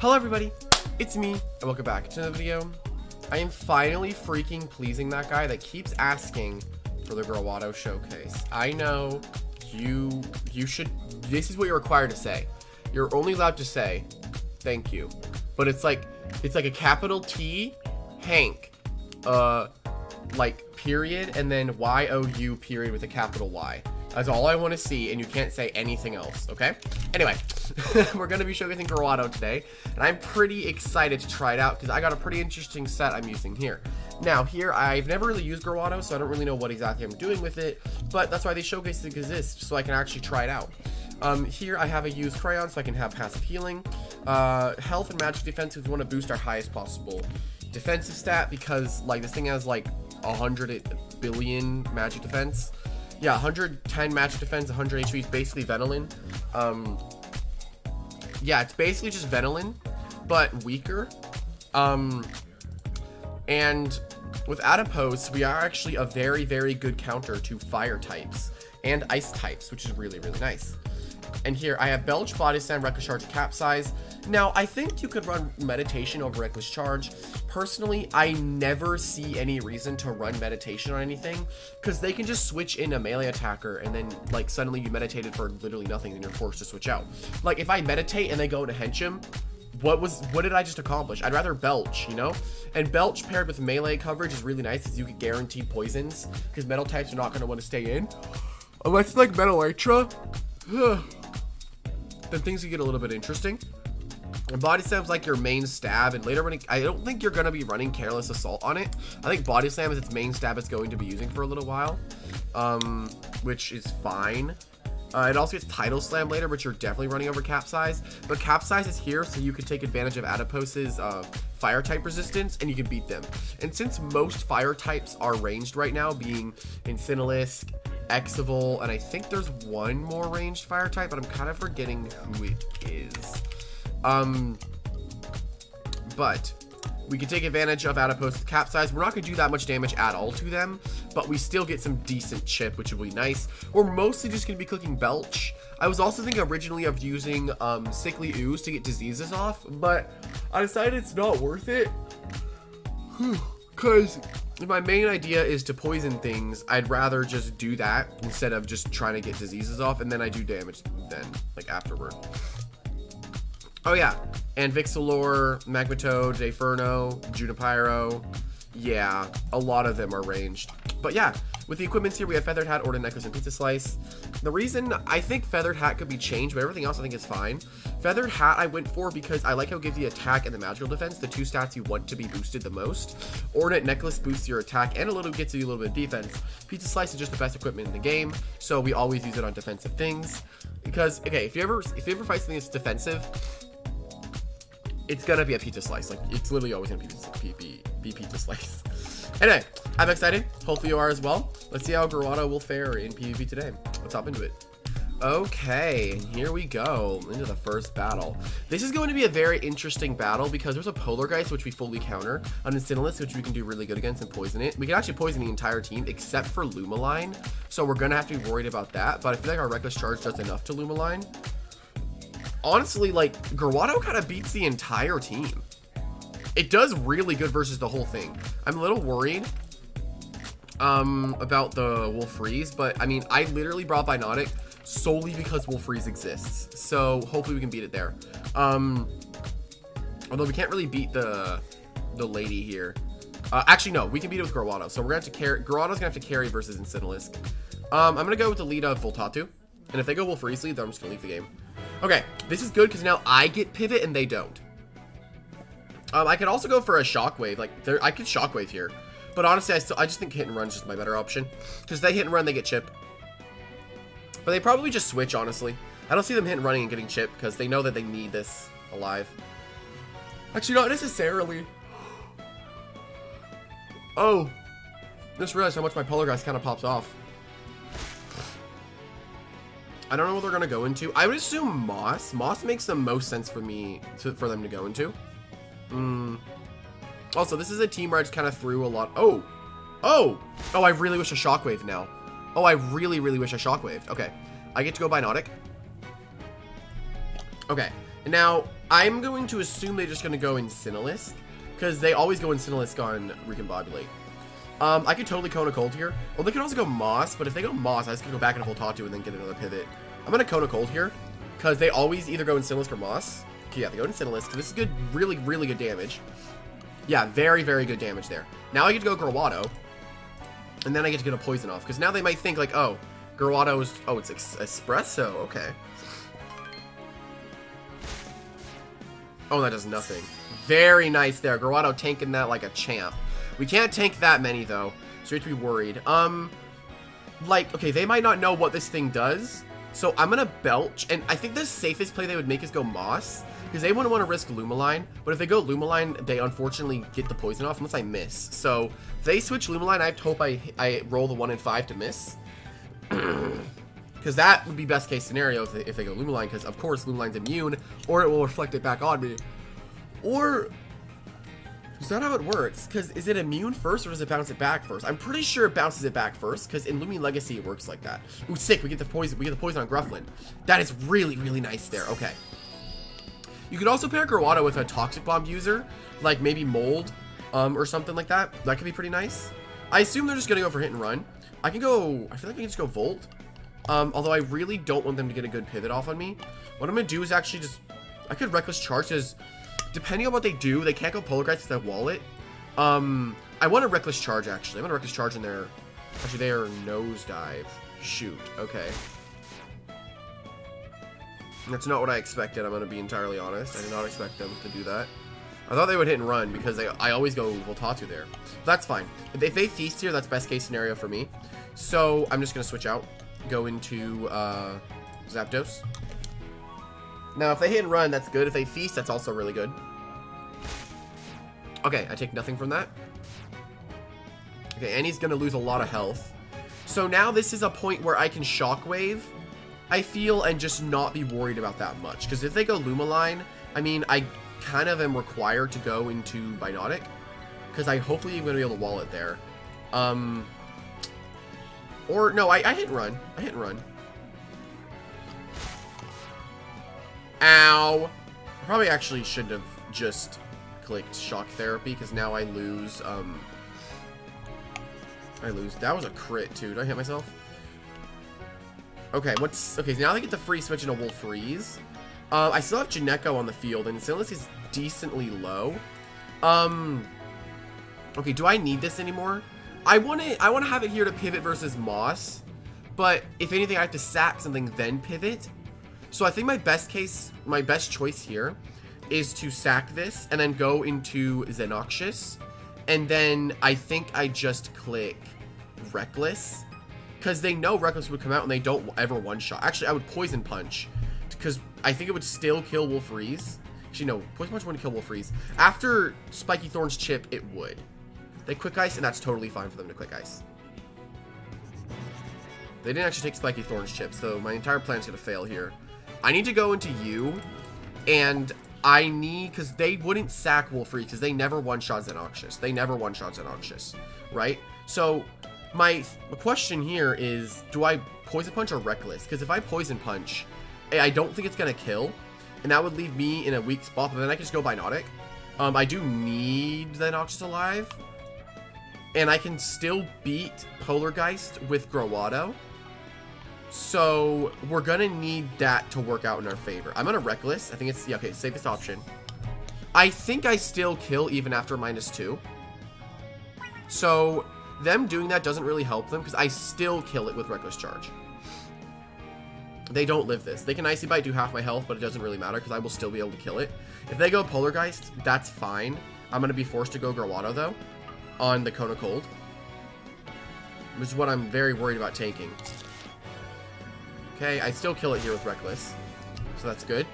Hello everybody, it's me, and welcome back to another video. I am finally freaking pleasing that guy that keeps asking for the Groato showcase. I know, you should, this is what you're required to say. You're only allowed to say, thank you. But it's like a capital T, Hank, like period, and then Y-O-U period with a capital Y. That's all I want to see, and you can't say anything else, okay? Anyway, we're going to be showcasing Groato today, and I'm pretty excited to try it out because I got a pretty interesting set I'm using here. Now, here, I've never really used Groato, so I don't really know what exactly I'm doing with it, but that's why these showcases exist, so I can actually try it out. Here, I have a used Crayon, so I can have passive healing. Health and magic defense, because we want to boost our highest possible defensive stat, because, like, this thing has, like, 100 billion magic defense. Yeah, 110 magic defense, 100 HP, it's basically Venoline. Yeah, it's basically just Venoline, but weaker. And with Adipose, we are actually a very, very good counter to fire types and ice types, which is really, really nice. And here, I have Belch, Body Sand, Reckless Charge, Cap Size. Now, I think you could run Meditation over Reckless Charge. Personally, I never see any reason to run Meditation on anything, because they can just switch in a melee attacker, and then, like, suddenly you meditated for literally nothing, and you're forced to switch out. Like, if I meditate and they go to Henchim, what did I just accomplish? I'd rather Belch, you know? And Belch paired with melee coverage is really nice, because you can guarantee poisons, because metal types are not going to want to stay in. Unless it's, like, Metalitra. Then things can get a little bit interesting. And Body Slam is like your main stab, and later when it, I don't think you're going to be running Careless Assault on it. I think Body Slam is its main stab it's going to be using for a little while, which is fine. It also gets Tidal Slam later, but you're definitely running over Cap Size. But Cap Size is here, so you can take advantage of Adipose's fire type resistance, and you can beat them. And since most fire types are ranged right now, being Incinelisk, Exoval, and I think there's one more ranged fire type, but I'm kind of forgetting who it is. But we can take advantage of Adipose with Capsize. We're not going to do that much damage at all to them, but we still get some decent chip, which will be nice. We're mostly just going to be clicking Belch. I was also thinking originally of using Sickly Ooze to get diseases off, but I decided it's not worth it. Because if my main idea is to poison things, I'd rather just do that instead of just trying to get diseases off, and then I do damage then, like, afterward. Oh yeah, and Vixilor, Magmatoad, Jayferno, Junipero, yeah, a lot of them are ranged. But yeah, with the equipments here, we have Feathered Hat, Orden Necklace, and Pizza Slice. The reason I think Feathered Hat could be changed, but everything else I think is fine. Feathered Hat I went for because I like how it gives the attack and the magical defense, the two stats you want to be boosted the most. Orden Necklace boosts your attack and a little gets you a little bit of defense. Pizza Slice is just the best equipment in the game, so we always use it on defensive things. Because, okay, if you ever fight something that's defensive, it's gonna be a pizza slice. Like, it's literally always gonna be pizza slice. Anyway, I'm excited. Hopefully you are as well. Let's see how Groato will fare in PvP today. Let's hop into it. Okay, here we go into the first battle. This is going to be a very interesting battle because there's a Polargeist, which we fully counter, an Incinelisk, which we can do really good against and poison it. We can actually poison the entire team except for Lumaline, so we're gonna have to be worried about that. But I feel like our Reckless Charge does enough to Lumaline. Honestly, like, Groato kind of beats the entire team. It does really good versus the whole thing. I'm a little worried about the Wolf Freeze, but I mean, I literally brought Binotic solely because Wolf Freeze exists. So hopefully we can beat it there. Although we can't really beat the lady here. Actually, no, we can beat it with Groato. So we're gonna have to carry. Groato's gonna have to carry versus Incinelisk. I'm gonna go with the lead of Voltatu, and if they go Wolf Freeze lead, then I'm just gonna leave the game. Okay, this is good because now I get Pivot and they don't. I could also go for a Shockwave. Like, I could Shockwave here. But honestly, I just think Hit and Run is just my better option. Because they Hit and Run, they get Chip. But they probably just switch, honestly. I don't see them Hit and Running and getting Chip because they know that they need this alive. Actually, not necessarily. Oh. I just realized how much my Polargeist kind of pops off. I don't know what they're going to go into. I would assume Moss. Moss makes the most sense for me, for them to go into. Also, this is a team where I just kind of threw a lot. Oh! Oh! Oh, I really wish I Shockwave now. Oh, I really, really wish I Shockwaved. Okay. I get to go Binotic. Okay. And now, I'm going to assume they're just going to go Incinelisk, because they always go Incinelisk on Recombobulate. I could totally Kona Cold here. Well, they could also go Moss, but if they go Moss, I just could go back into Voltatu and then get another Pivot. I'm going to Kona Cold here, because they always either go Incinelisk or Moss. Okay, yeah, they go Incinelisk. This is good, really, really good damage. Yeah, very, very good damage there. Now I get to go Groato, and then I get to get a Poison off, because now they might think, like, oh, Groato is... Oh, it's Espresso, okay. Oh, that does nothing. Very nice there. Groato tanking that like a champ. We can't tank that many, though, so you have to be worried. Like, okay, they might not know what this thing does, so I'm going to Belch, and I think the safest play they would make is go Moss, because they wouldn't want to risk Lumaline, but if they go Lumaline, they unfortunately get the Poison off unless I miss. So, if they switch Lumaline, I have to hope I roll the 1 in 5 to miss, because that would be best case scenario if they go Lumaline, because of course Lumaline's immune, or it will reflect it back on me. Or, is that how it works? Because is it immune first, or does it bounce it back first? I'm pretty sure it bounces it back first, because in Lumi Legacy it works like that. Ooh, sick, we get the poison on Grufflin. That is really, really nice there, okay. You could also pair Groato with a Toxic Bomb user, like maybe Mold, or something like that. That could be pretty nice. I assume they're just gonna go for Hit and Run. I feel like I can just go Volt. Although I really don't want them to get a good Pivot off on me. What I'm gonna do is actually just, I could Reckless Charge, as depending on what they do, they can't go Polargeist to that wallet. I want a Reckless Charge, actually. I'm gonna Reckless Charge in their, actually their Nosedive. Shoot, okay. That's not what I expected, I'm gonna be entirely honest. I did not expect them to do that. I thought they would Hit and Run, because I always go Voltatu there. But that's fine. If they Feast here, that's best case scenario for me. So, I'm just gonna switch out. Go into Zapdos. Now, if they Hit and Run, that's good. If they Feast, that's also really good. Okay, I take nothing from that. Okay, and he's gonna lose a lot of health. So now this is a point where I can Shockwave, I feel, and just not be worried about that much. Because if they go Lumaline, I mean, I kind of am required to go into Binotic, because I hopefully am going to be able to wall it there. Or, no, I Hit and Run. I Hit and Run. Ow! I probably actually shouldn't have just clicked Shock Therapy, because now I lose, That was a crit, too. Did I hit myself? Okay, okay, so now they get the free switch into Wolf Freeze. I still have Jineko on the field, and Incinelisk is decently low. Okay, do I need this anymore? I want to have it here to Pivot versus Moss, but if anything, I have to sack something, then Pivot. So I think my best choice here is to sack this, and then go into Xenoxious, and then I think I just click Reckless, because they know Reckless would come out and they don't ever one-shot. Actually, I would Poison Punch, because I think it would still kill Wolf Freeze. Actually, no, Poison Punch wouldn't kill Wolf Freeze. After Spiky Thorns chip, it would. They Quick Ice, and that's totally fine for them to Quick Ice. They didn't actually take Spiky Thorns chip, so my entire plan's going to fail here. I need to go into you, and I need... Because they wouldn't sack Wolf Freeze, because they never one-shot Xenoxious. They never one-shot Xenoxious, right? So... My question here is, do I Poison Punch or Reckless? Because if I Poison Punch, I don't think it's going to kill, and that would leave me in a weak spot, but then I can just go Binotic. I do need the Noxious alive, and I can still beat Polargeist with Groato, so we're going to need that to work out in our favor. I'm going to Reckless. I think it's, yeah, okay, safest option. I think I still kill even after -2, so... Them doing that doesn't really help them, because I still kill it with Reckless Charge. They don't live this. They can Icy Bite, do half my health, but it doesn't really matter, because I will still be able to kill it. If they go Polargeist, that's fine. I'm going to be forced to go Groato, though, on the Kona Cold, which is what I'm very worried about tanking. Okay, I still kill it here with Reckless, so that's good.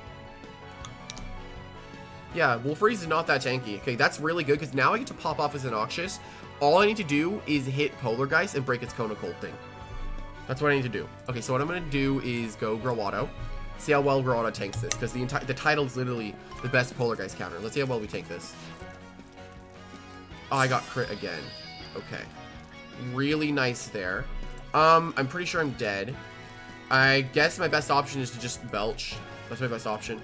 Yeah, Wolf Freeze is not that tanky. Okay, that's really good, because now I get to pop off as Noxious. All I need to do is hit Polargeist and break its Kona Cold thing. That's what I need to do. Okay, so what I'm going to do is go Groato. See how well Groato tanks this, because the title is literally the best Polargeist counter. Let's see how well we tank this. Oh, I got crit again. Okay. Really nice there. I'm pretty sure I'm dead. I guess my best option is to just Belch. That's my best option.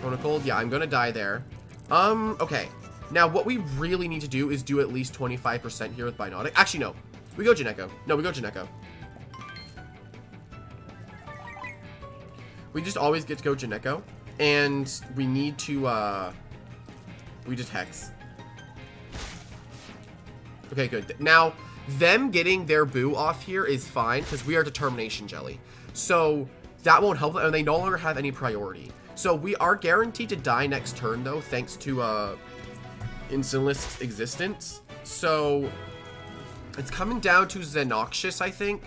Kona Cold. Yeah, I'm gonna die there. Okay. Now, what we really need to do is do at least 25% here with Binotic. Actually, no. We go Jineko. No, we go Jineko. We just always get to go Jineko. And we need to, we just Hex. Okay, good. Now, them getting their Boo off here is fine, because we are Determination Jelly. So, that won't help them, and they no longer have any priority. So, we are guaranteed to die next turn, though, thanks to, Incinelisk's existence. So, it's coming down to Xenoxious, I think.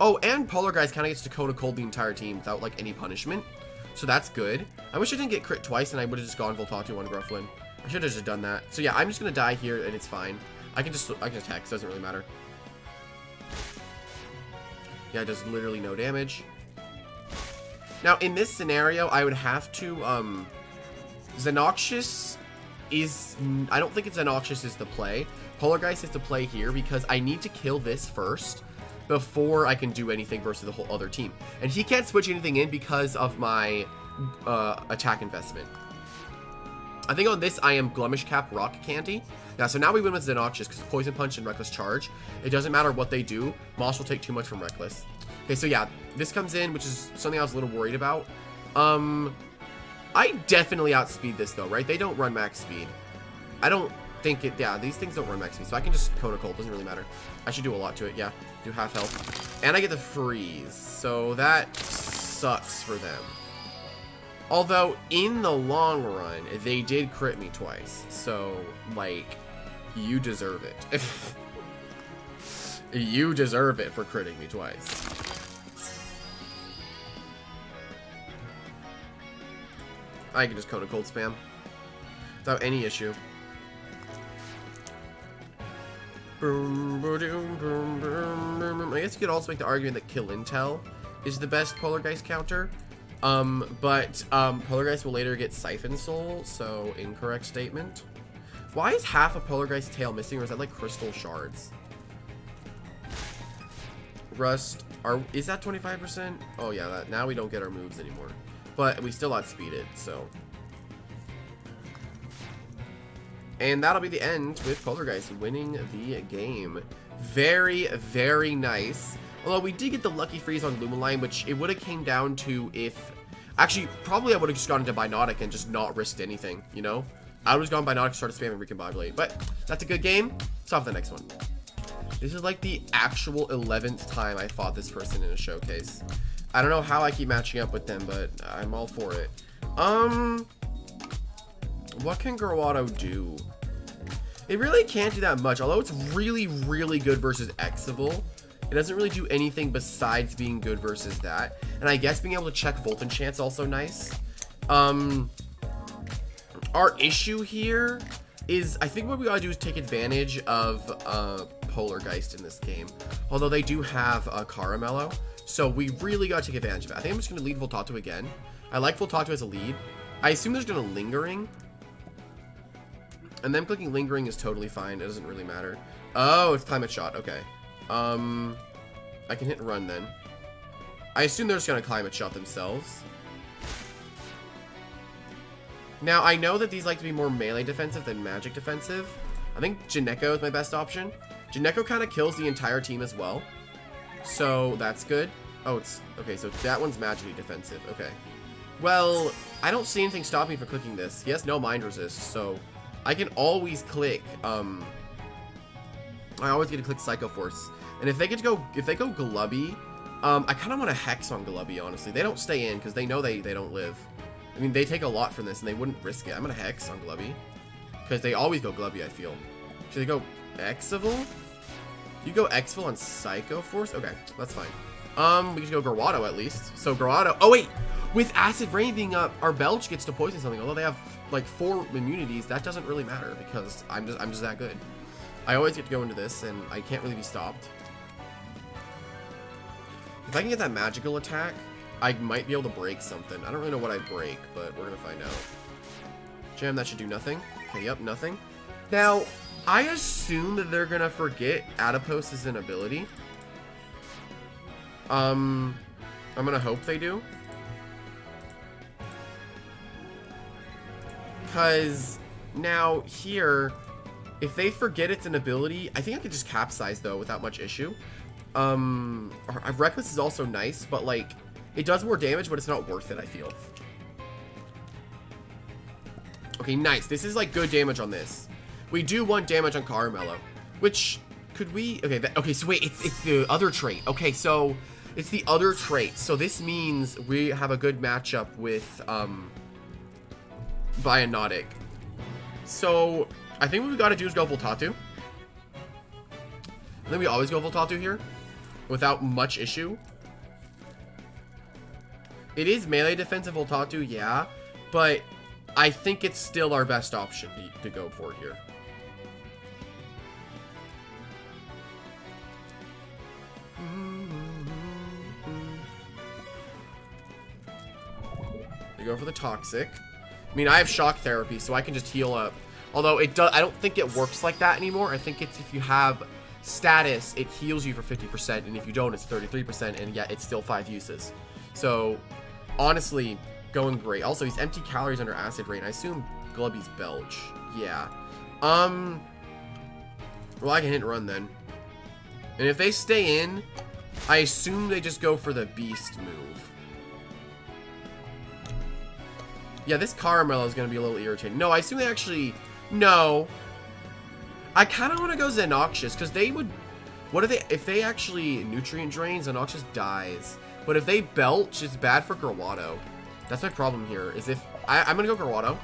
Oh, and Polargeist kind of gets to Kona Cold the entire team without, like, any punishment. So, that's good. I wish I didn't get crit twice, and I would have just gone Voltatu on Grufflin. I should have just done that. So, yeah, I'm just going to die here, and it's fine. I can just Hex. Doesn't really matter. Yeah, it does literally no damage. Now, in this scenario, I would have to, Xenoxious is... I don't think it's Xenoxious is the play. Polargeist is the play here because I need to kill this first before I can do anything versus the whole other team. And he can't switch anything in because of my attack investment. I think on this, I am Glummish Cap Rock Candy. Yeah, so now we win with Xenoxious because Poison Punch and Reckless Charge. It doesn't matter what they do. Moss will take too much from Reckless. Okay, so yeah, this comes in, which is something I was a little worried about. I definitely outspeed this though, right? They don't run max speed. I don't think it, yeah, these things don't run max speed. So I can just Kona Cold, doesn't really matter. I should do a lot to it, yeah. Do half health. And I get the freeze, so that sucks for them. Although, in the long run, they did crit me twice. So, like, you deserve it. You deserve it for critting me twice. I can just Kona Cold spam. Without any issue. Boom, ba-doom, boom, boom, boom. I guess you could also make the argument that Kill Intel is the best Polargeist counter. But Polargeist will later get Siphon Soul, so incorrect statement. Why is half of Polargeist's tail missing, or is that like crystal shards? Rust, is that 25%? Oh yeah, that, now we don't get our moves anymore. But we still outspeed it, so. And that'll be the end with Polargeist winning the game. Very, very nice. Although we did get the lucky freeze on Lumaline, which it would have came down to if... Actually, probably I would have just gone into Binotic and just not risked anything, you know? I would have gone Binotic, started spamming Recombobulate. But that's a good game. Let's hop to the next one. This is like the actual 11th time I fought this person in a showcase. I don't know how I keep matching up with them, but I'm all for it. What can Groato do? It really can't do that much, although it's really, really good versus Exoval. It doesn't really do anything besides being good versus that. And I guess being able to check Volt Enchant's also nice. Our issue here is, I think what we gotta do is take advantage of Polargeist in this game. Although they do have Caramello, so we really gotta take advantage of it. I think I'm just gonna lead Voltatu again. I like Voltatu as a lead. I assume there's gonna Lingering. And them clicking Lingering is totally fine. It doesn't really matter. Oh, it's Climate Shot, okay. I can hit and run then. I assume they're just gonna Climate Shot themselves. Now, I know that these like to be more melee defensive than magic defensive. I think Jineko is my best option. Jineko kind of kills the entire team as well. So, that's good. Oh, it's... Okay, so that one's magically defensive. Okay. Well, I don't see anything stopping me from clicking this. He has no mind resist, so... I can always click, I always get to click Psycho Force. And if they get to go, if they go Glubby, I kind of want to Hex on Glubby, honestly. They don't stay in because they know they don't live. I mean, they take a lot from this and they wouldn't risk it. I'm going to Hex on Glubby because they always go Glubby, I feel. Should they go Exoval? You go Exoval on Psycho Force? Okay, that's fine. We should go Groato at least. So Groato, oh wait, with Acid Rain being up, our Belch gets to poison something. Although they have like 4 immunities, that doesn't really matter because I'm just that good. I always get to go into this, and I can't really be stopped. If I can get that magical attack, I might be able to break something. I don't really know what I break, but we're going to find out. Jam, that should do nothing. Okay, yep, nothing. Now, I assume that they're going to forget Adipose is an ability. I'm going to hope they do. because now here, if they forget it's an ability, I think I could just capsize though without much issue. Reckless is also nice, but like it does more damage, but it's not worth it, I feel. Okay, nice. This is like good damage on this. We do want damage on Caramello, which could we? Okay, that, okay. So wait, it's the other trait. Okay, so it's the other trait. So this means we have a good matchup with Binotic. So I think what we gotta do is go Voltatu. I think we always go Voltatu here without much issue. It is melee defensive Voltatu, yeah, but I think it's still our best option to go for here. We go for the toxic. I mean, I have shock therapy, so I can just heal up. Although it does, I don't think it works like that anymore. I think it's if you have status, it heals you for 50%, and if you don't, it's 33%, and yet it's still 5 uses. So, honestly, going great. Also, he's empty calories under acid rain. I assume Glubby's Belch. Yeah. Well, I can hit and run then. And if they stay in, I assume they just go for the beast move. Yeah, this Caramello is going to be a little irritating. No, I assume they actually... No. I kind of want to go Xenoxious, because they would... What are they... If they actually nutrient drains, Xenoxious dies. But if they belch, it's bad for Groato. That's my problem here, is if... I'm going to go Groato.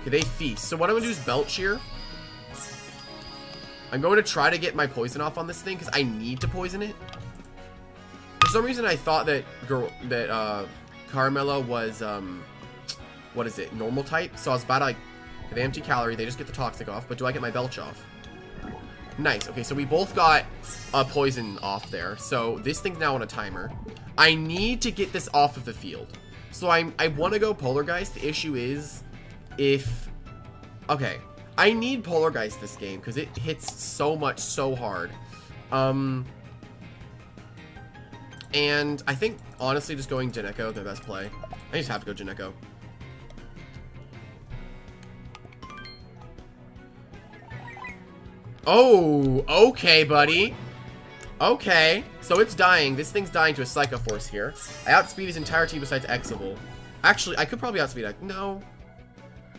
Okay, they feast. So what I'm going to do is belch here. I'm going to try to get my poison off on this thing, because I need to poison it. For some reason, I thought that Caramello was, what is it, normal type? So I was about to, like, the empty calorie, they just get the toxic off, but do I get my belch off? Nice. Okay, so we both got a poison off there. So this thing's now on a timer. I need to get this off of the field. So I want to go Polargeist. The issue is if... Okay, I need Polargeist this game because it hits so much, so hard. And I think, honestly, just going Jineko, the best play. I just have to go Jineko. Oh, okay, buddy. Okay. So it's dying. This thing's dying to a Psycho Force here. I outspeed his entire team besides Exoval. Actually, I could probably outspeed Exoval. No.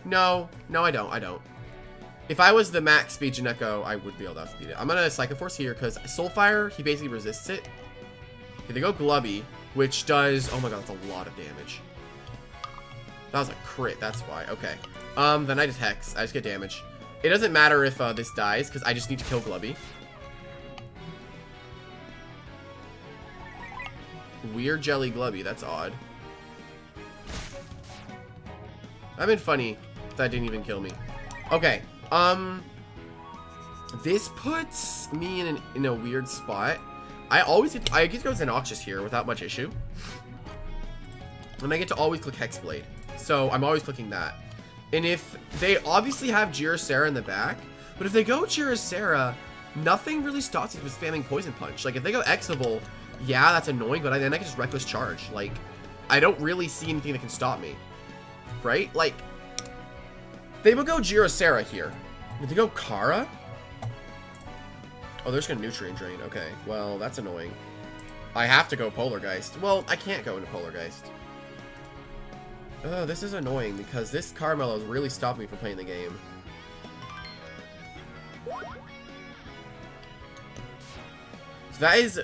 No. No, I don't. I don't. If I was the max speed Jineko, I would be able to outspeed it. I'm going to Psycho Force here because Soulfire, he basically resists it. Okay, they go Glubby, which does... Oh my god, that's a lot of damage. That was a crit, that's why. Okay. Then I just Hex. I just get damage. It doesn't matter if this dies, because I just need to kill Glubby. Weird Jelly Glubby, that's odd. That'd been funny if that didn't even kill me. Okay, this puts me in a weird spot. I get to go Xenoxious here without much issue. And I get to always click Hexblade. So I'm always clicking that. And if they obviously have Jirasera in the back, but if they go Jirasera, nothing really stops you from spamming Poison Punch. Like if they go Exoval, yeah, that's annoying, but then I can just Reckless Charge. Like, I don't really see anything that can stop me. Right? Like, they would go Jirasera here. Did they go Kara? Oh, there's gonna nutrient drain. Okay, well, that's annoying. I have to go Polargeist. Well, I can't go into Polargeist. Oh, this is annoying because this Caramello's really stopped me from playing the game. So that is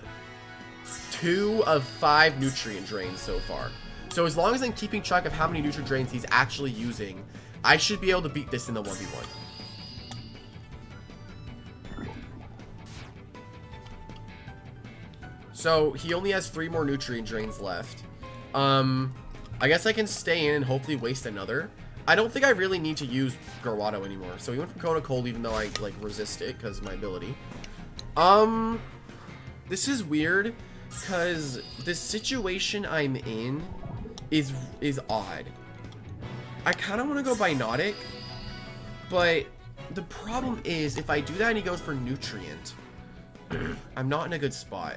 2 of 5 nutrient drains so far. So as long as I'm keeping track of how many nutrient drains he's actually using, I should be able to beat this in the 1v1. So he only has 3 more nutrient drains left. I guess I can stay in and hopefully waste another. I don't think I really need to use Groato anymore. So he went from Kona Cold even though I like resist it because of my ability. This is weird because the situation I'm in is odd. I kind of want to go Binotic, but the problem is if I do that and he goes for Nutrient, I'm not in a good spot.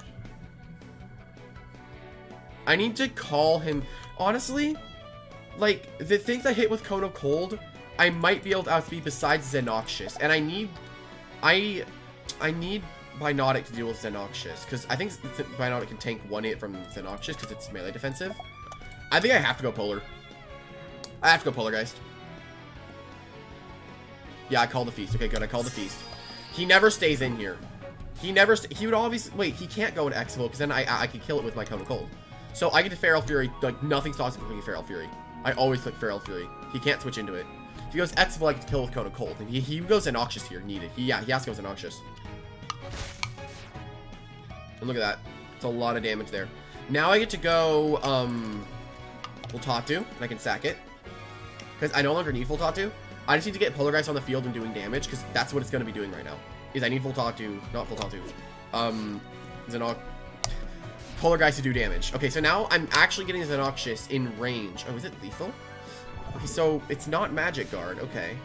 I need to call him. Honestly, like, the things I hit with Cone of Cold, I might be able to outspeed besides Xenoxious. And I need... I need Binotic to deal with Xenoxious, because I think Binotic can tank one hit from Xenoxious, because it's melee defensive. I think I have to go Polar. I have to go Polargeist. Yeah, I call the Feast. Okay, good. I call the Feast. He never stays in here. He never... He would obviously... Wait, he can't go into Exoval, because then I can kill it with my Cone of Cold. So I get to Feral Fury. Like, nothing stops me from Feral Fury. I always click Feral Fury. He can't switch into it. If he goes Exoval, I get to kill with Cone of Cold. And he goes Xenoxious here. Needed. He has to go Xenoxious. And look at that. It's a lot of damage there. Now I get to go, Voltatu, and I can sack it. Because I no longer need Voltatu. I just need to get Polargeist on the field and doing damage, because that's what it's going to be doing right now. Is I need Voltatu, not Voltatu, Xenox... Polargeist to do damage. Okay, so now I'm actually getting Xenoxious in range. Oh, is it lethal? Okay, so it's not Magic Guard. Okay.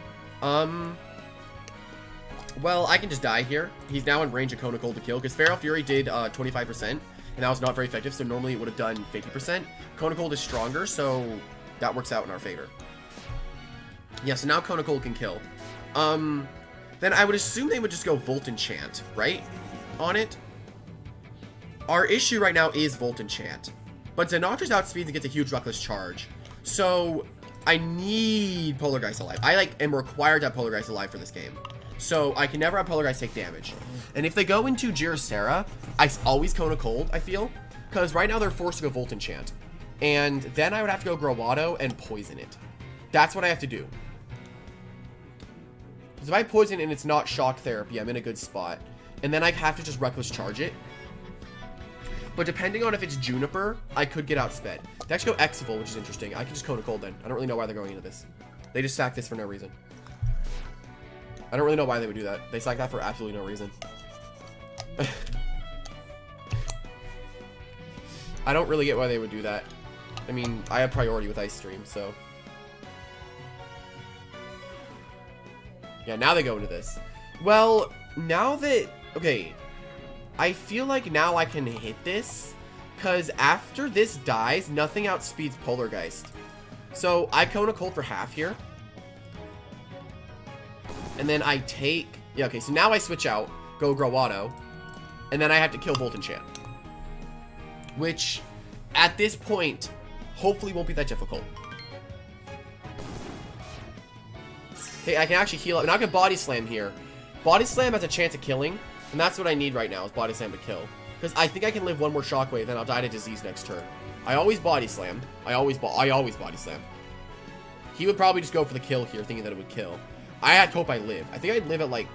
Well, I can just die here. He's now in range of Kona Cold to kill, because Feral Fury did 25%, and that was not very effective, so normally it would have done 50%. Kona Cold is stronger, so that works out in our favor. Yeah, so now Kona Cold can kill. Then I would assume they would just go Volt Enchant, right? On it. Our issue right now is Volt Enchant. But Xenoxious outspeeds and gets a huge Reckless Charge. So I need Polargeist alive. I like am required to have Polargeist alive for this game. So I can never have Polargeist take damage. And if they go into Jirasera, I always Kona Cold, I feel. Because right now they're forced to go Volt Enchant. And then I would have to go Groato and poison it. That's what I have to do. Because if I poison and it's not shock therapy, I'm in a good spot. And then I have to just Reckless Charge it. But depending on if it's Juniper, I could get outsped. They actually go Exoval, which is interesting. I can just Kona Cold then. I don't really know why they're going into this. They just sack this for no reason. I don't really know why they would do that. They sack that for absolutely no reason. I don't really get why they would do that. I mean, I have priority with Ice Stream, so... Yeah, now they go into this. Well, now that... Okay. I feel like now I can hit this. Because after this dies, nothing outspeeds Polargeist. So, I Kona Cold for half here. And then I take... Yeah, okay. So now I switch out. Go Groato. And then I have to kill Volt Enchant. Which, at this point, hopefully won't be that difficult. Hey, I can actually heal up. And I can Body Slam here. Body Slam has a chance of killing. And that's what I need right now is Body Slam to kill. Because I think I can live one more Shockwave, then I'll die to disease next turn. I always Body Slam. I always Body Slam. He would probably just go for the kill here, thinking that it would kill. I had to hope I live. I think I'd live at like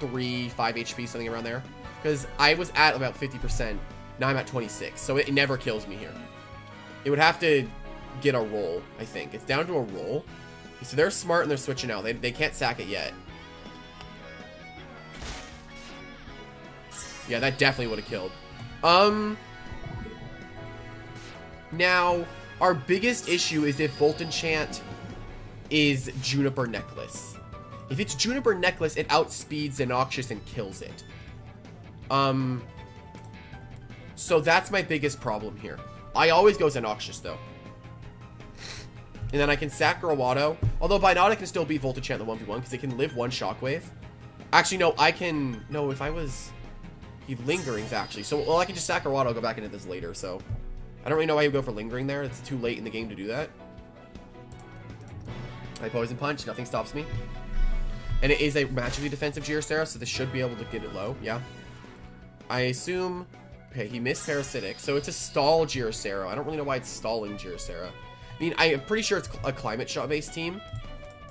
3, 5 HP, something around there. Because I was at about 50%. Now I'm at 26. So it never kills me here. It would have to get a roll, I think. It's down to a roll. So they're smart and they're switching out. They can't sack it yet. Yeah, that definitely would have killed. Now, our biggest issue is if Volt Enchant is Juniper Necklace. If it's Juniper Necklace, it outspeeds Xenoxious and kills it. So that's my biggest problem here. I always go Xenoxious, though. And then I can sack Groato. Although Binotic can still beat Volt Enchant in the 1v1 because it can live one Shockwave. Actually, no, I can... No, if I was... He Lingerings, actually. So, well, I can just sack Groato. I'll go back into this later, so... I don't really know why he would go for Lingering there. It's too late in the game to do that. I Poison Punch. Nothing stops me. And it is a magically defensive Jirasera, so this should be able to get it low. Yeah. I assume... Okay, he missed Parasitic. So, it's a stall Jirasera. I don't really know why it's stalling Jirasera. I mean, I am pretty sure it's a climate shot based team.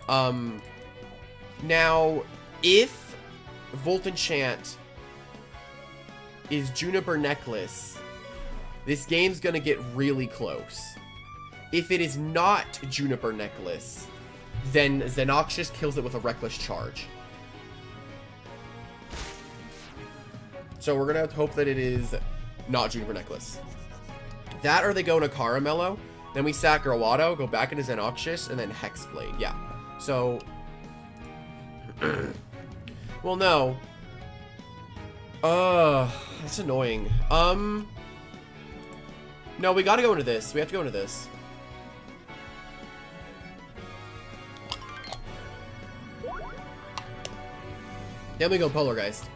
Now, if Volt Enchant is Juniper Necklace, this game's gonna get really close. If it is not Juniper Necklace, then Xenoxious kills it with a Reckless Charge. So we're gonna hope that it is not Juniper Necklace. That or they go to Caramello. Then we sack Groato, go back into Xenoxious, and then Hexblade. Yeah. So... well, no. That's annoying. No, we gotta go into this. We have to go into this. Then we go Polargeist.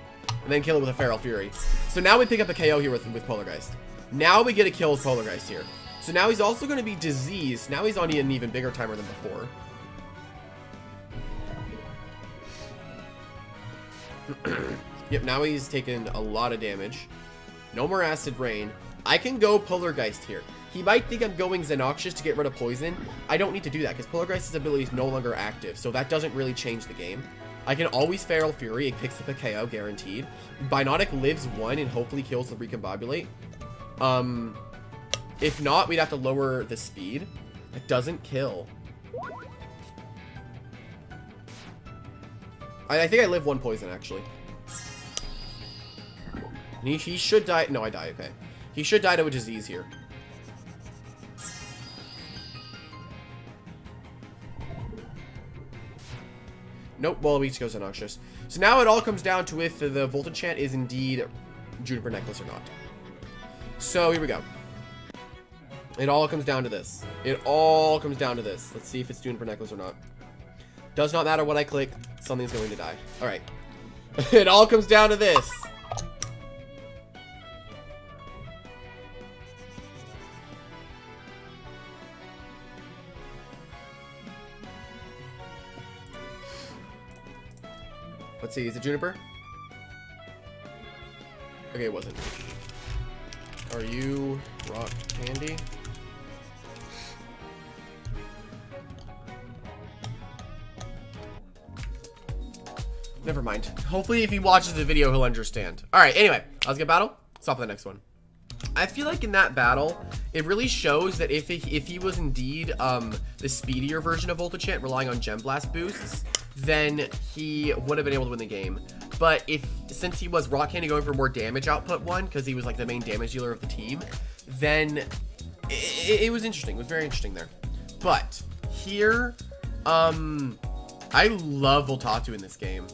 And then kill it with a Feral Fury. So now we pick up a KO here with Polargeist. Now we get a kill with Polargeist here. So now he's also going to be diseased. Now he's on an even bigger timer than before. Yep, now he's taken a lot of damage. No more Acid Rain. I can go Polargeist here. He might think I'm going Xenoxious to get rid of Poison. I don't need to do that because Polargeist's ability is no longer active, so that doesn't really change the game. I can always Feral Fury. It picks up a KO, guaranteed. Binotic lives one and hopefully kills the Recombobulate. If not, we'd have to lower the speed. It doesn't kill. I think I live one poison, actually. And he should die. No, I die. Okay. He should die to a disease here. Nope, well, each goes Noxious. So now it all comes down to if the Voltachant is indeed Juniper Necklace or not. So here we go. It all comes down to this. It all comes down to this. Let's see if it's Juniper Necklace or not. Does not matter what I click. Something's going to die. Alright. It all comes down to this. Let's see, is it Juniper? Okay, it wasn't. Are you rock candy? Never mind. Hopefully if he watches the video, he'll understand. Alright, anyway, let's get battle. Let's hop on the next one. I feel like in that battle, it really shows that if he was indeed the speedier version of Voltachant, relying on Gem Blast boosts, then he would have been able to win the game. But since he was Rock Candy going for more damage output one, because he was like the main damage dealer of the team, then it was interesting. It was very interesting there. But here, I love Voltatu in this game.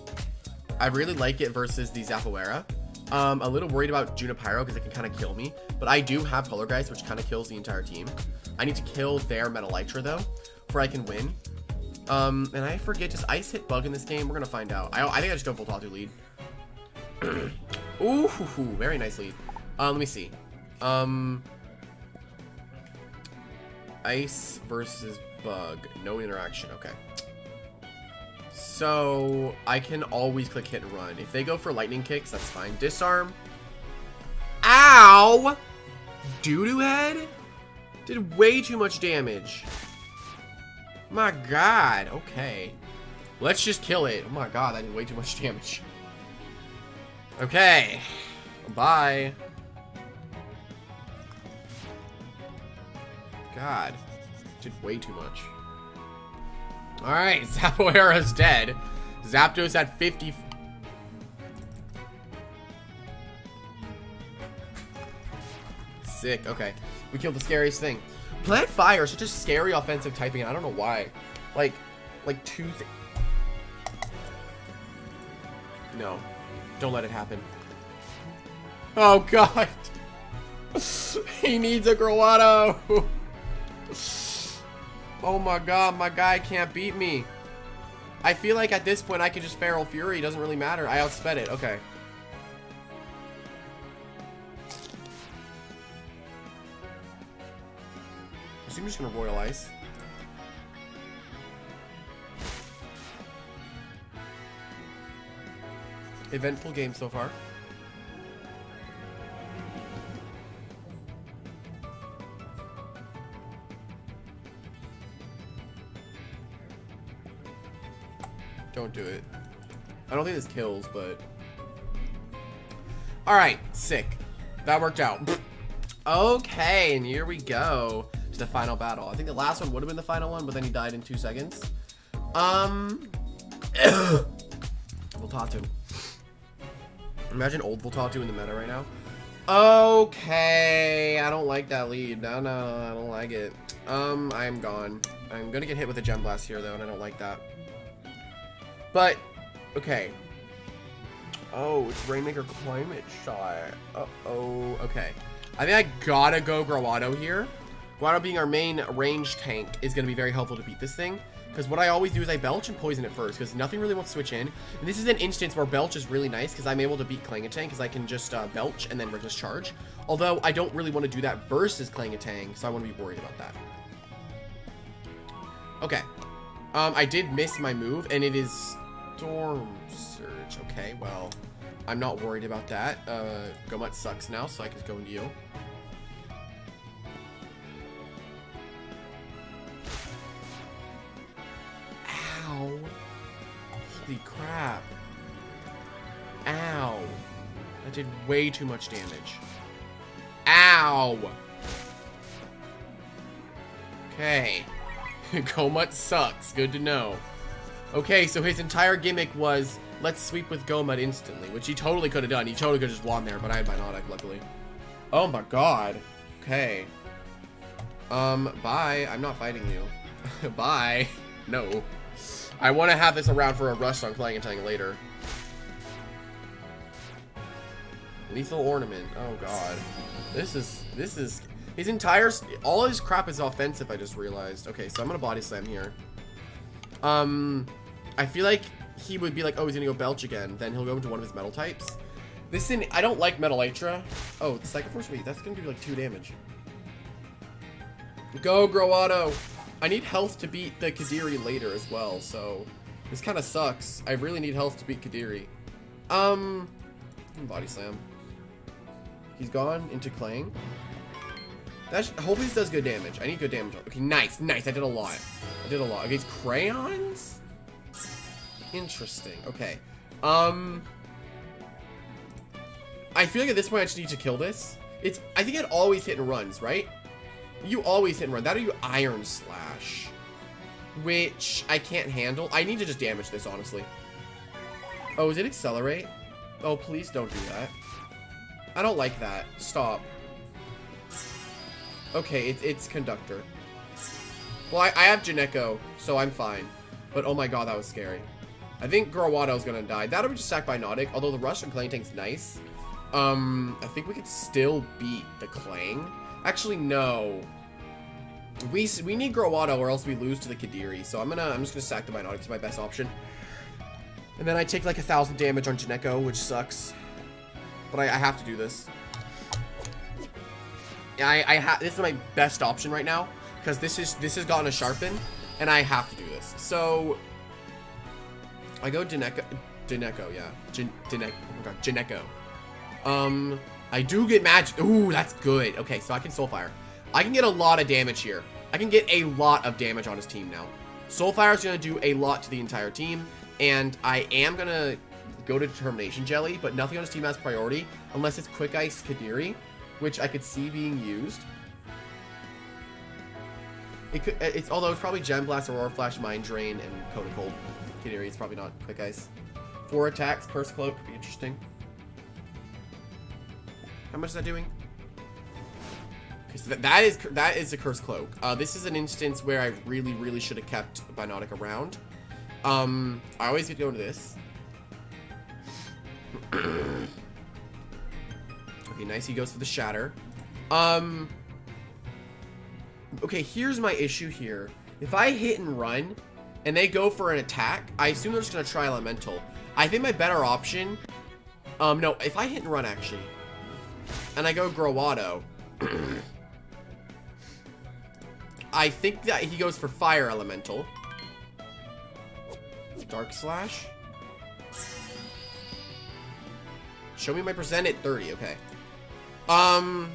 I really like it versus the Zapoera. A little worried about Junipero because it can kind of kill me, but I do have Polargeist, which kind of kills the entire team. I need to kill their Metalitra though, for I can win. And I forget, does Ice hit Bug in this game? We're gonna find out. I think I just go Voltatu lead. Ooh, very nice lead. Let me see. Ice versus Bug. No interaction, okay. So, I can always click hit and run. If they go for lightning kicks, that's fine. Disarm. Ow! Doo-doo head? Did way too much damage. My god, okay. Let's just kill it. Oh my god, that did way too much damage. Okay. Bye. God. Did way too much. Alright, Zapoera's dead. Zapdos at 50... Sick, okay. We killed the scariest thing. Plant Fire is such a scary offensive typing, and I don't know why. Like No. Don't let it happen. Oh, God. He needs a Groato. Oh, my God. My guy can't beat me. I feel like at this point, I could just Feral Fury. It doesn't really matter. I outsped it. Okay. I'm just gonna Royal Ice. Eventful game so far. Don't do it. I don't think this kills, but all right, sick. That worked out. Okay, and here we go. The final battle. I think the last one would have been the final one, but then he died in 2 seconds. Voltatu. Imagine old Voltatu in the meta right now. Okay, I don't like that lead. No, I don't like it. I'm gone. I'm gonna get hit with a Gem Blast here though, and I don't like that. But okay. Oh, it's Rainmaker Climate Shot. Okay. I think I gotta go Groato here. Groato being our main range tank is going to be very helpful to beat this thing. Because what I always do is I Belch and Poison it first, because nothing really wants to switch in. And this is an instance where Belch is really nice, because I'm able to beat Klangatang, because I can just Belch and then Reckless Charge. Although, I don't really want to do that versus Klangatang, so I want to be worried about that. Okay. I did miss my move, and it is Storm Surge. Okay, well, I'm not worried about that. Gomutt sucks now, so I can go into you. Holy crap. Ow. That did way too much damage. Ow. Okay. Gomutt sucks. Good to know. Okay, so his entire gimmick was, let's sweep with Gomutt instantly, which he totally could have done. He totally could have just won there, but I had Binotic, luckily. Oh my god. Okay. Bye. I'm not fighting you. Bye. No. I want to have this around for a rush on Klangatang later. Lethal ornament. Oh god, this is his entire, all his crap is offensive. I just realized. Okay, so I'm gonna body slam here. I feel like he would be like, oh, he's gonna go Belch again. Then he'll go into one of his metal types. Listen, I don't like Metalitra. Oh, the Psycho Force. Wait, that's gonna do like 2 damage. Go Groato. I need health to beat the Kadiri later as well, so this kind of sucks. I really need health to beat Kadiri. Body slam. He's gone into Clang. Hopefully this does good damage. I need good damage. Okay, nice, nice. I did a lot. I did a lot. Okay, it's crayons? Interesting. Okay. I feel like at this point I just need to kill this. I think it always hit and runs, right? You always hit and run. That or you Iron Slash. Which I can't handle. I need to just damage this, honestly. Oh, is it Accelerate? Oh, please don't do that. I don't like that. Stop. Okay, it's Conductor. Well, I have Jineko, so I'm fine. But oh my god, that was scary. I think Groato's gonna die. That or we just stack Binotic, although the rush and Clang tank's nice. I think we could still beat the Clang. Actually, no. We need Groato or else we lose to the Kadiri. So I'm just gonna sack the Binotic. It's my best option. And then I take like 1,000 damage on Jineko, which sucks. But I have to do this. This is my best option right now because this has gotten a sharpen, and I have to do this. So I go Jineko, yeah, Jineko. Oh my god, Jineko. I do get magic. Ooh, that's good. Okay, so I can Soulfire. I can get a lot of damage here. I can get a lot of damage on his team now. Soulfire is going to do a lot to the entire team. And I am going to go to Determination Jelly, but nothing on his team has priority. Unless it's Quick Ice Kadiri, which I could see being used. Although it's probably Gem Blast, Aurora Flash, Mind Drain, and Kona Cold. Kadiri is probably not Quick Ice. 4 attacks, Curse Cloak. Be interesting. How much is that doing? Okay, so that is a Curse Cloak. This is an instance where I really, really should have kept Binotic around. I always get to go into this. Okay, nice. He goes for the Shatter. Okay, here's my issue here. If I hit and run, and they go for an attack, I assume they're just going to try Elemental. I think my better option... no, if I hit and run, actually... and I go Groato. I think that he goes for Fire Elemental. Dark Slash. Show me my percent at 30. Okay. I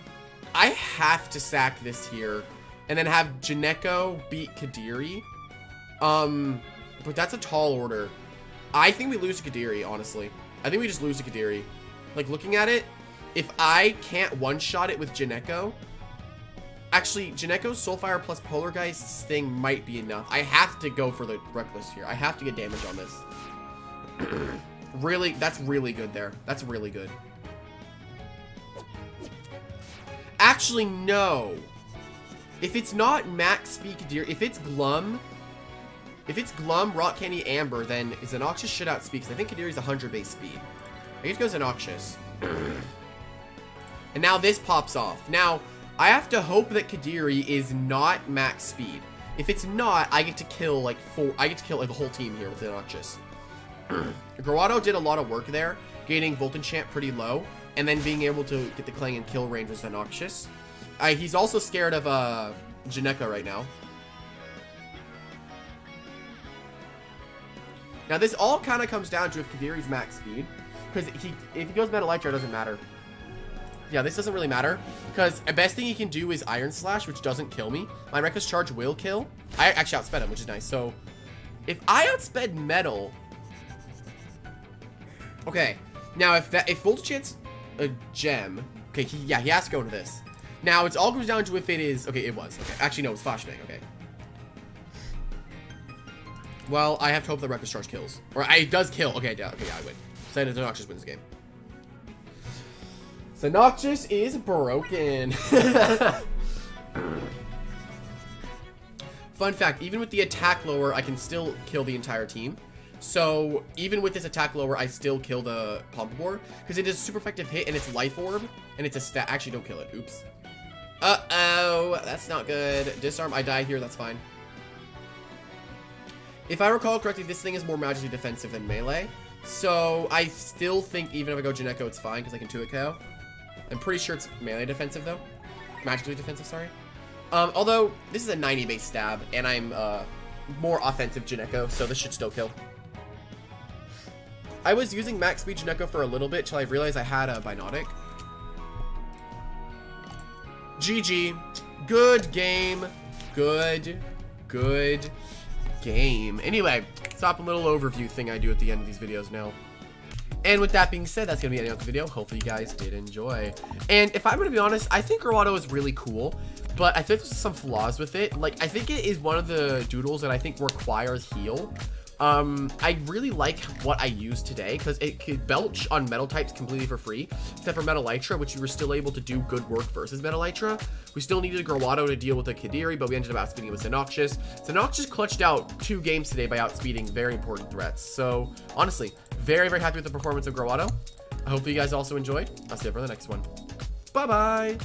have to sack this here. And then have Jineko beat Kadiri. But that's a tall order. I think we lose to Kadiri, honestly. I think we just lose to Kadiri. Like, looking at it. If I can't one-shot it with Jineko... Actually, Jineko's Soulfire plus Polargeist's thing might be enough. I have to go for the Reckless here. I have to get damage on this. Really, that's really good there. That's really good. Actually, no. If it's not Max Speed Kadiri, if it's Glum, Rock Candy, Amber, then it's Xenoxious should outspeed. I think Kadiri's 100 base speed. I think it goes Xenoxious. And now this pops off. Now, I have to hope that Kadiri is not max speed. If it's not, I get to kill like the whole team here with Xenoxious. Groato did a lot of work there, gaining Volt Enchant pretty low, and then being able to get the Clang and kill range with Xenoxious. He's also scared of Jineko right now. Now this all kind of comes down to if Kadiri's max speed, because if he goes Metalitra, it doesn't matter. Yeah, this doesn't really matter, because the best thing he can do is Iron Slash, which doesn't kill me. My Reckless Charge will kill. I actually outsped him, which is nice. So if I outsped Metal, okay. Now if Voltatu's a gem, okay, he has to go into this. Now it all comes down to if it is okay. It was okay. Actually, no, it's Flashbang. Okay. Well, I have to hope the Reckless Charge kills. Or it does kill. Okay, yeah, okay, yeah, I win. So Xenoxious wins the game. Xenoxious is broken. Fun fact, even with the attack lower, I can still kill the entire team. So even with this attack lower, I still kill the Pompadour. Because it is a super effective hit and it's Life Orb. And it's a stat. Actually, don't kill it. Oops. Uh-oh. That's not good. Disarm. I die here. That's fine. If I recall correctly, this thing is more magically defensive than melee. So I still think even if I go Jineko, it's fine because I can 2-hit KO. I'm pretty sure it's melee defensive though. Magically defensive, sorry. Although this is a 90 base stab and I'm more offensive Jineko, so this should still kill. I was using max speed Jineko for a little bit till I realized I had a Binotic. GG. Good game. Good game. Anyway, stop a little overview thing I do at the end of these videos now. And with that being said, that's going to be the end of the video. Hopefully you guys did enjoy. And if I'm going to be honest, I think Groato is really cool, but I think there's some flaws with it. Like, I think it is one of the doodles that I think requires heal. I really like what I used today because it could belch on metal types completely for free, except for Metalitra, which we were still able to do good work versus Metalitra. We still needed Groato to deal with the Kadiri, but we ended up outspeeding with Xenoxious. Xenoxious clutched out 2 games today by outspeeding very important threats. So honestly, very, very happy with the performance of Groato. I hope you guys also enjoyed. I'll see you for the next one. Bye-bye.